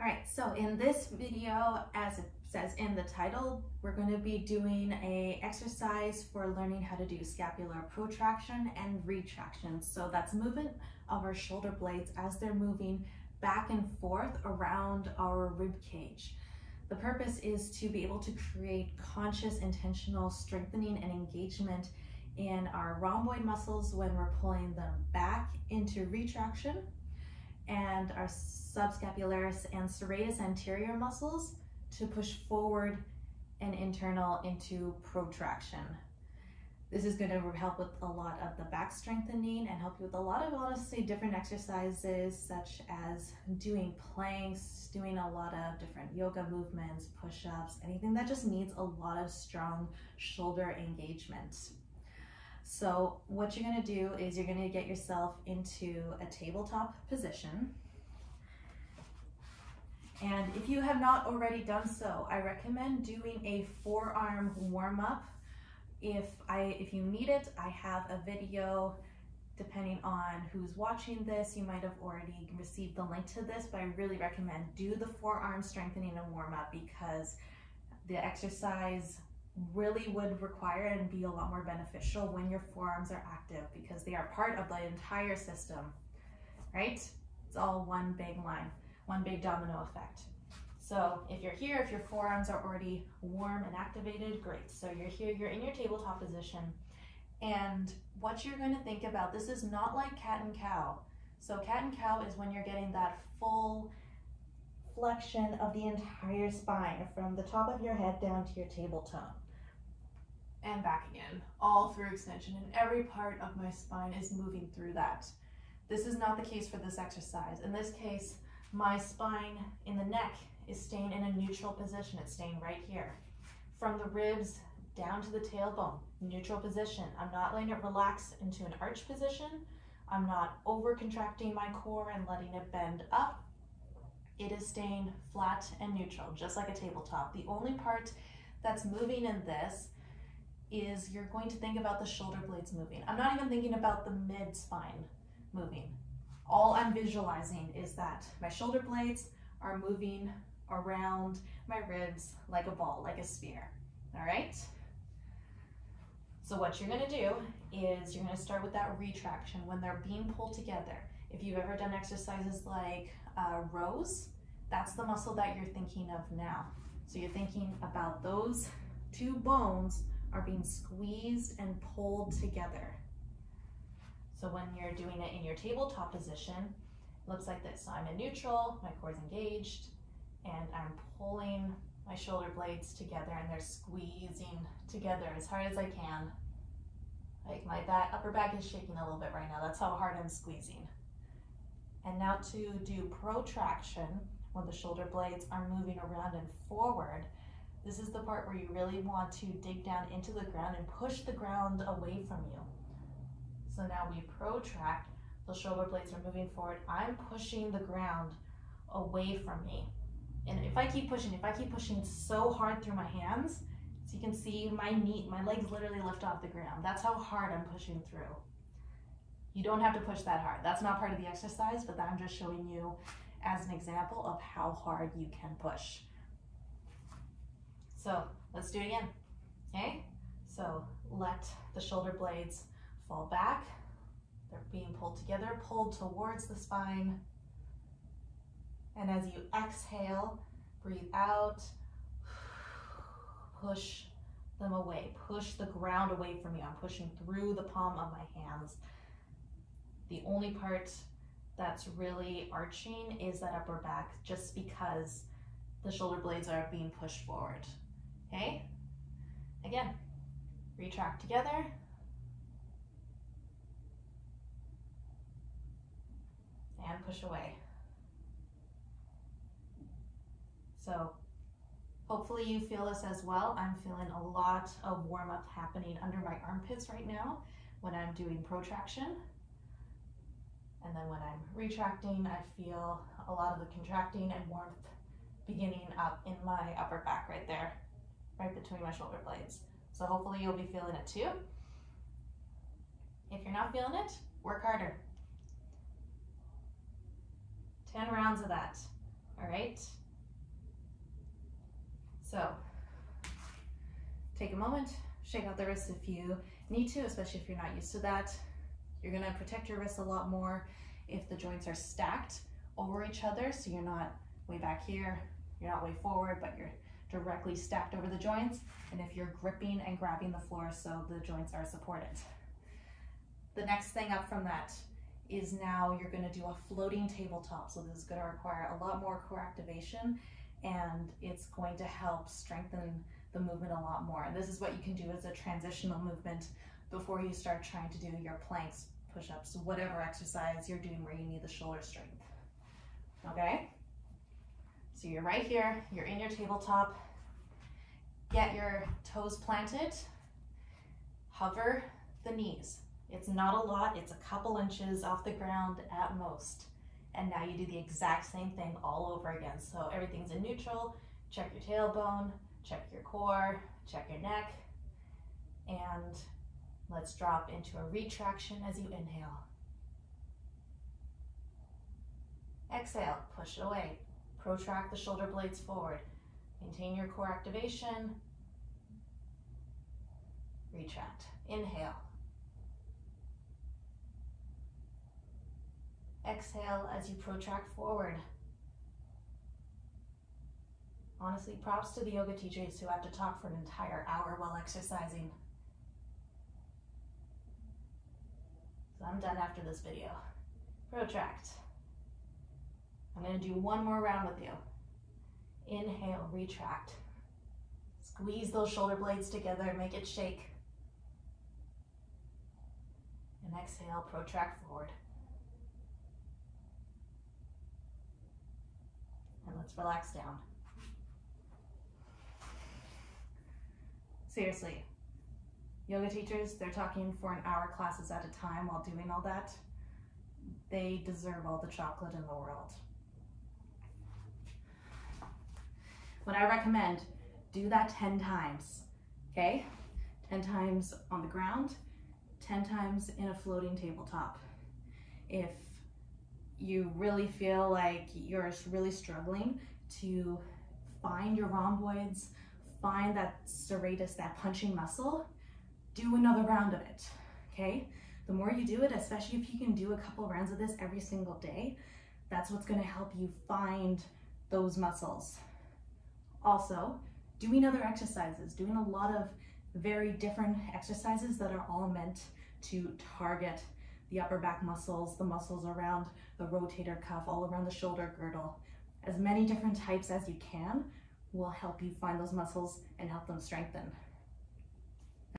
All right, so in this video, as it says in the title, we're going to be doing an exercise for learning how to do scapular protraction and retraction. So that's movement of our shoulder blades as they're moving back and forth around our rib cage. The purpose is to be able to create conscious, intentional strengthening and engagement in our rhomboid muscles when we're pulling them back into retraction, and our subscapularis and serratus anterior muscles to push forward and internal into protraction. This is going to help with a lot of the back strengthening and help you with a lot of, honestly, different exercises, such as doing planks, doing a lot of different yoga movements, push-ups, anything that just needs a lot of strong shoulder engagement. So what you're going to do is you're going to get yourself into a tabletop position. And if you have not already done so, I recommend doing a forearm warm-up. If you need it, I have a video. Depending on who's watching this, you might have already received the link to this, but I really recommend do the forearm strengthening and warm-up, because the exercise really would require and be a lot more beneficial when your forearms are active, because they are part of the entire system, right? It's all one big line, one big domino effect. So if you're here, if your forearms are already warm and activated, great. So you're here, you're in your tabletop position. And what you're going to think about, this is not like cat and cow. So cat and cow is when you're getting that full flexion of the entire spine from the top of your head down to your tabletop. And back again, all through extension, and every part of my spine is moving through that. This is not the case for this exercise. In this case, my spine in the neck is staying in a neutral position. It's staying right here. From the ribs down to the tailbone, neutral position. I'm not letting it relax into an arch position. I'm not over contracting my core and letting it bend up. It is staying flat and neutral, just like a tabletop. The only part that's moving in this is you're going to think about the shoulder blades moving. I'm not even thinking about the mid spine moving. All I'm visualizing is that my shoulder blades are moving around my ribs like a ball, like a sphere, all right? So what you're gonna do is you're gonna start with that retraction when they're being pulled together. If you've ever done exercises like rows, that's the muscle that you're thinking of now. So you're thinking about those two bones are being squeezed and pulled together. So when you're doing it in your tabletop position, it looks like this. So I'm in neutral, my core's engaged, and I'm pulling my shoulder blades together and they're squeezing together as hard as I can. Like my upper back is shaking a little bit right now. That's how hard I'm squeezing. And now to do protraction, when the shoulder blades are moving around and forward, this is the part where you really want to dig down into the ground and push the ground away from you. So now we protract, the shoulder blades are moving forward. I'm pushing the ground away from me. And if I keep pushing so hard through my hands, so you can see my legs literally lift off the ground. That's how hard I'm pushing through. You don't have to push that hard. That's not part of the exercise, but I'm just showing you as an example of how hard you can push. So let's do it again, okay? So let the shoulder blades fall back, they're being pulled together, pulled towards the spine. And as you exhale, breathe out, push them away, push the ground away from you. I'm pushing through the palm of my hands. The only part that's really arching is that upper back, just because the shoulder blades are being pushed forward, okay? Again, retract together. And push away. So hopefully you feel this as well. I'm feeling a lot of warm-up happening under my armpits right now when I'm doing protraction. And then when I'm retracting, I feel a lot of the contracting and warmth beginning up in my upper back right there, right between my shoulder blades. So hopefully you'll be feeling it too. If you're not feeling it, work harder. 10 rounds of that. all right? So take a moment, shake out the wrists if you need to, especially if you're not used to that. You're gonna protect your wrists a lot more if the joints are stacked over each other, so you're not way back here, you're not way forward, but you're directly stacked over the joints, and if you're gripping and grabbing the floor so the joints are supported. The next thing up from that is now you're gonna do a floating tabletop. So this is gonna require a lot more core activation, and it's going to help strengthen the movement a lot more. And this is what you can do as a transitional movement before you start trying to do your planks, push-ups, whatever exercise you're doing where you need the shoulder strength, okay? So you're right here, you're in your tabletop, get your toes planted, hover the knees. It's not a lot, it's a couple inches off the ground at most. And now you do the exact same thing all over again. So everything's in neutral, check your tailbone, check your core, check your neck, and let's drop into a retraction as you inhale. Exhale, push it away. Protract the shoulder blades forward. Maintain your core activation. Retract. Inhale. Exhale as you protract forward. Honestly, props to the yoga teachers who have to talk for an entire hour while exercising. So I'm done after this video. Protract. I'm going to do one more round with you. Inhale, retract. Squeeze those shoulder blades together, make it shake. And exhale, protract forward. And let's relax down. Seriously, yoga teachers, they're talking for an hour classes at a time while doing all that. They deserve all the chocolate in the world. What I recommend, do that 10 times, okay? 10 times on the ground, 10 times in a floating tabletop. If you really feel like you're really struggling to find your rhomboids, find that serratus, that punching muscle, do another round of it, okay? The more you do it, especially if you can do a couple rounds of this every single day, that's what's gonna help you find those muscles. Also, doing other exercises, doing a lot of very different exercises that are all meant to target the upper back muscles, the muscles around the rotator cuff, all around the shoulder girdle. As many different types as you can will help you find those muscles and help them strengthen.